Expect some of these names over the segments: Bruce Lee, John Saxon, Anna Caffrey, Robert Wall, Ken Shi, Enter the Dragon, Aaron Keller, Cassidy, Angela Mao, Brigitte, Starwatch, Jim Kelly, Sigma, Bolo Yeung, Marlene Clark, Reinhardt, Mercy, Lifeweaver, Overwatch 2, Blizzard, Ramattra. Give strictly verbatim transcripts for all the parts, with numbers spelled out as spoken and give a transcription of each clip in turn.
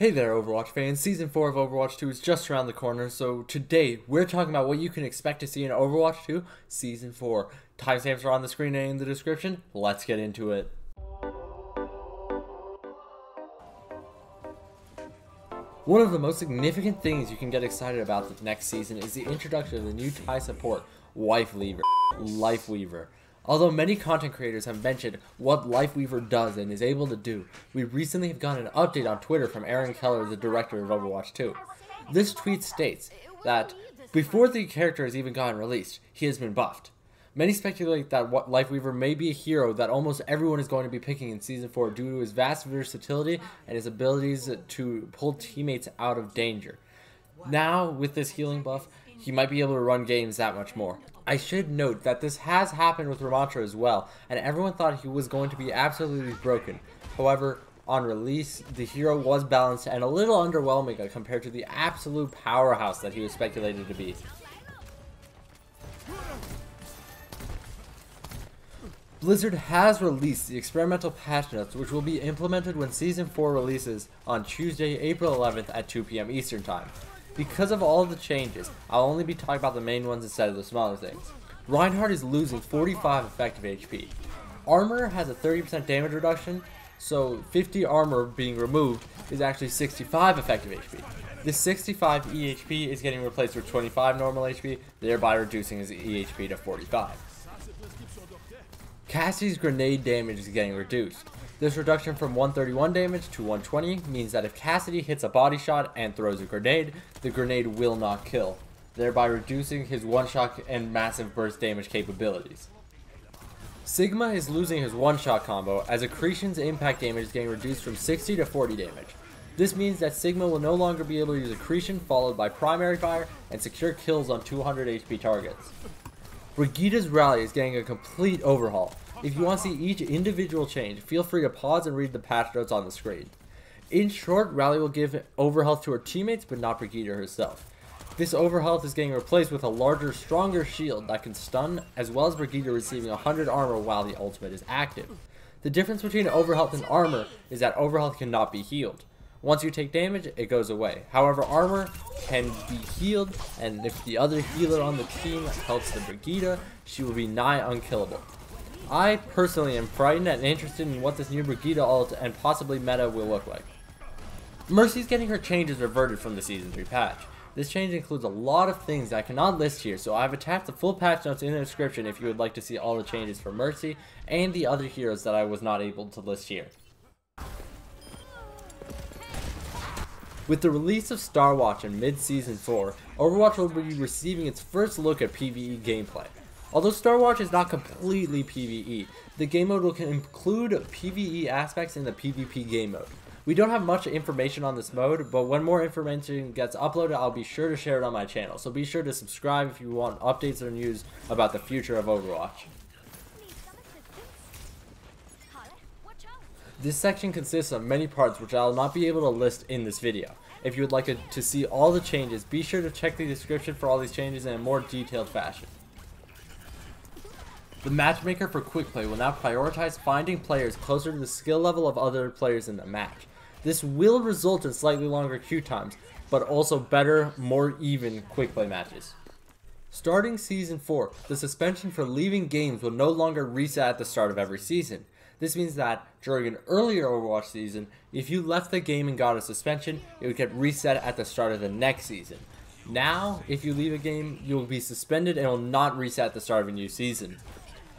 Hey there Overwatch fans, Season four of Overwatch two is just around the corner, so today we're talking about what you can expect to see in Overwatch two Season four. Timestamps are on the screen and in the description, let's get into it. One of the most significant things you can get excited about the next season is the introduction of the new Thai support, Lifeweaver. Lifeweaver. Although many content creators have mentioned what Lifeweaver does and is able to do, we recently have gotten an update on Twitter from Aaron Keller, the director of Overwatch two. This tweet states that before the character has even gotten released, he has been buffed. Many speculate that Lifeweaver may be a hero that almost everyone is going to be picking in Season four due to his vast versatility and his abilities to pull teammates out of danger. Now, with this healing buff, he might be able to run games that much more. I should note that this has happened with Ramattra as well, and everyone thought he was going to be absolutely broken. However, on release, the hero was balanced and a little underwhelming compared to the absolute powerhouse that he was speculated to be. Blizzard has released the experimental patch notes, which will be implemented when Season four releases on Tuesday, April eleventh at two P M Eastern Time. Because of all of the changes, I'll only be talking about the main ones instead of the smaller things. Reinhardt is losing forty-five effective H P. Armor has a thirty percent damage reduction, so fifty armor being removed is actually sixty-five effective H P. This sixty-five E H P is getting replaced with twenty-five normal H P, thereby reducing his E H P to forty-five. Cassidy's grenade damage is getting reduced. This reduction from one thirty-one damage to one twenty means that if Cassidy hits a body shot and throws a grenade, the grenade will not kill, thereby reducing his one-shot and massive burst damage capabilities. Sigma is losing his one-shot combo as Accretion's impact damage is getting reduced from sixty to forty damage. This means that Sigma will no longer be able to use Accretion followed by primary fire and secure kills on two hundred H P targets. Brigitte's rally is getting a complete overhaul. If you want to see each individual change, feel free to pause and read the patch notes on the screen. In short, Rally will give overhealth to her teammates, but not Brigitte herself. This overhealth is getting replaced with a larger, stronger shield that can stun, as well as Brigitte receiving one hundred armor while the ultimate is active. The difference between overhealth and armor is that overhealth cannot be healed. Once you take damage, it goes away. However, armor can be healed, and if the other healer on the team helps the Brigitte, she will be nigh unkillable. I personally am frightened and interested in what this new Brigitte ult and possibly meta will look like. Mercy's getting her changes reverted from the Season three patch. This change includes a lot of things that I cannot list here, so I've attached the full patch notes in the description if you would like to see all the changes for Mercy and the other heroes that I was not able to list here. With the release of Starwatch in mid-Season four, Overwatch will be receiving its first look at PvE gameplay. Although Starwatch is not completely PvE, the game mode will include PvE aspects in the PvP game mode. We don't have much information on this mode, but when more information gets uploaded, I'll be sure to share it on my channel, so be sure to subscribe if you want updates or news about the future of Overwatch. This section consists of many parts which I will not be able to list in this video. If you would like to see all the changes, be sure to check the description for all these changes in a more detailed fashion. The matchmaker for Quick Play will now prioritize finding players closer to the skill level of other players in the match. This will result in slightly longer queue times, but also better, more even Quick Play matches. Starting Season four, the suspension for leaving games will no longer reset at the start of every season. This means that, during an earlier Overwatch season, if you left the game and got a suspension, it would get reset at the start of the next season. Now, if you leave a game, you will be suspended and will not reset at the start of a new season.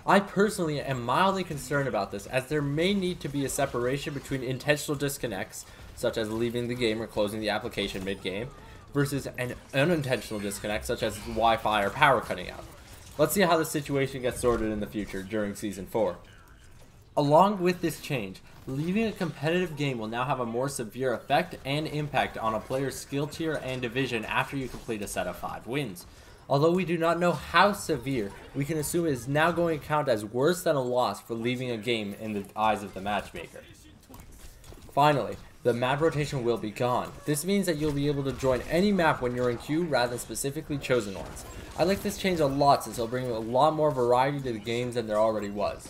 I personally am mildly concerned about this, as there may need to be a separation between intentional disconnects, such as leaving the game or closing the application mid-game, versus an unintentional disconnect, such as Wi-Fi or power cutting out. Let's see how the situation gets sorted in the future during Season four. Along with this change, leaving a competitive game will now have a more severe effect and impact on a player's skill tier and division after you complete a set of five wins. Although we do not know how severe, we can assume it is now going to count as worse than a loss for leaving a game in the eyes of the matchmaker. Finally, the map rotation will be gone. This means that you'll be able to join any map when you're in queue rather than specifically chosen ones. I like this change a lot since it'll bring a lot more variety to the games than there already was.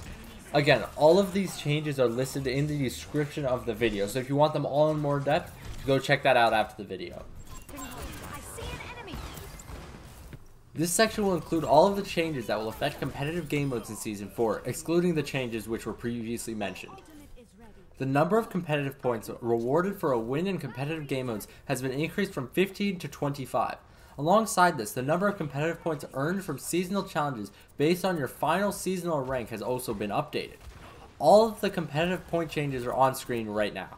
Again, all of these changes are listed in the description of the video, so if you want them all in more depth, Go check that out after the video. This section will include all of the changes that will affect competitive game modes in Season four, excluding the changes which were previously mentioned. The number of competitive points rewarded for a win in competitive game modes has been increased from fifteen to twenty-five. Alongside this, the number of competitive points earned from seasonal challenges based on your final seasonal rank has also been updated. All of the competitive point changes are on screen right now.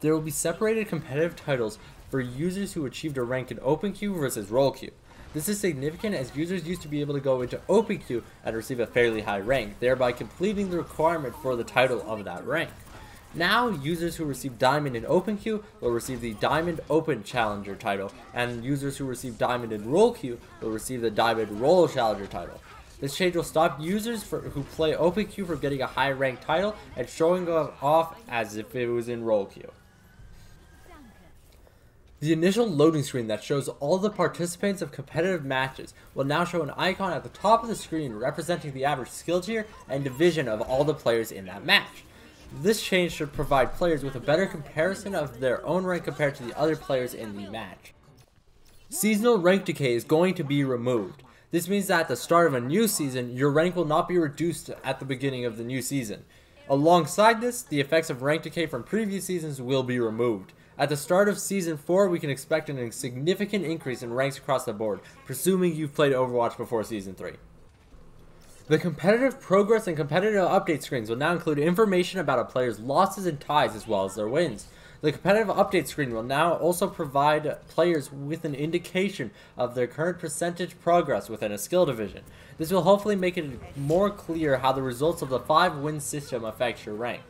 There will be separated competitive titles for users who achieved a rank in open queue versus roll queue. This is significant as users used to be able to go into open queue and receive a fairly high rank, thereby completing the requirement for the title of that rank. Now, users who receive diamond in open queue will receive the diamond open challenger title, and users who receive diamond in roll queue will receive the diamond roll challenger title. This change will stop users for, who play open queue from getting a high ranked title and showing off as if it was in roll queue. The initial loading screen that shows all the participants of competitive matches will now show an icon at the top of the screen representing the average skill tier and division of all the players in that match. This change should provide players with a better comparison of their own rank compared to the other players in the match. Seasonal rank decay is going to be removed. This means that at the start of a new season, your rank will not be reduced at the beginning of the new season. Alongside this, the effects of rank decay from previous seasons will be removed. At the start of Season four, we can expect an significant increase in ranks across the board, presuming you've played Overwatch before Season three. The competitive progress and competitive update screens will now include information about a player's losses and ties as well as their wins. The competitive update screen will now also provide players with an indication of their current percentage progress within a skill division. This will hopefully make it more clear how the results of the five win system affects your rank.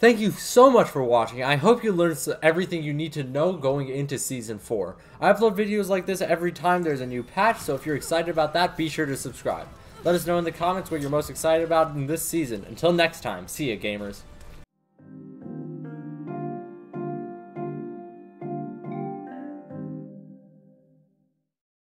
Thank you so much for watching. I hope you learned everything you need to know going into Season four. I upload videos like this every time there's a new patch, so if you're excited about that, be sure to subscribe. Let us know in the comments what you're most excited about in this season. Until next time, see ya, gamers.